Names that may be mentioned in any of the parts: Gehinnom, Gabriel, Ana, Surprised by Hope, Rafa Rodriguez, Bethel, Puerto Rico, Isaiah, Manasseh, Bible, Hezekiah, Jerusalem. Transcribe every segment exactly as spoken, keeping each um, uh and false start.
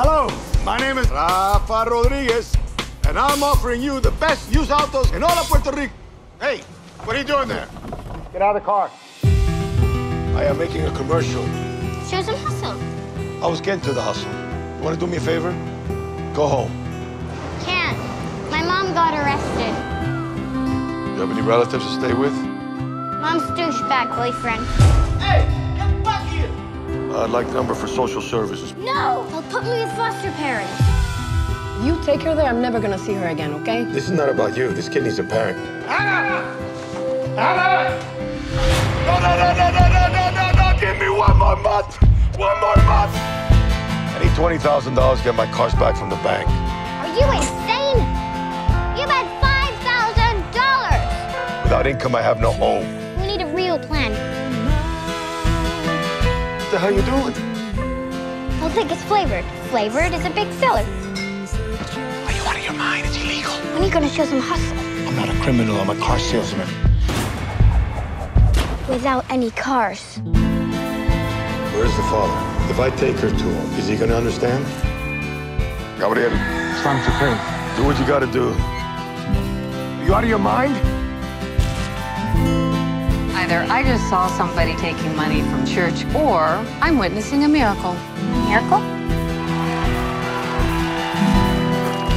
Hello, my name is Rafa Rodriguez, and I'm offering you the best used autos in all of Puerto Rico. Hey, what are you doing there? Get out of the car. I am making a commercial. Show some hustle. I was getting to the hustle. You want to do me a favor? Go home. Can't. My mom got arrested. You have any relatives to stay with? Mom's douchebag boyfriend. Hey, get back here! Uh, I'd like the number for social services. No! They'll put me with foster parents. You take her there, I'm never gonna see her again, okay? This is not about you. This kid needs a parent. Anna! Anna! No, no, no, no, no, no, no, no, no! Give me one more month! One more month! I need twenty thousand dollars to get my cars back from the bank. Are you insane? You've had five thousand dollars! Without income, I have no home. We need a real plan. What the hell are you doing? I'll think it's flavored. Flavored is a big seller. Are you out of your mind? It's illegal. When are you gonna show some hustle? I'm not a criminal, I'm a car salesman. Without any cars. Where's the father? If I take her to him, is he gonna understand? Gabriel, it's time to pay. Do what you gotta do. Are you out of your mind? Either I just saw somebody taking money from church, or I'm witnessing a miracle. A miracle?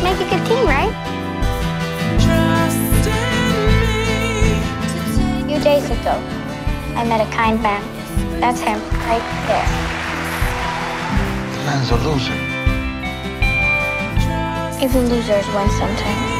Make a good team, right? A few days ago, I met a kind man. That's him, right there. The man's a loser. Even losers win sometimes.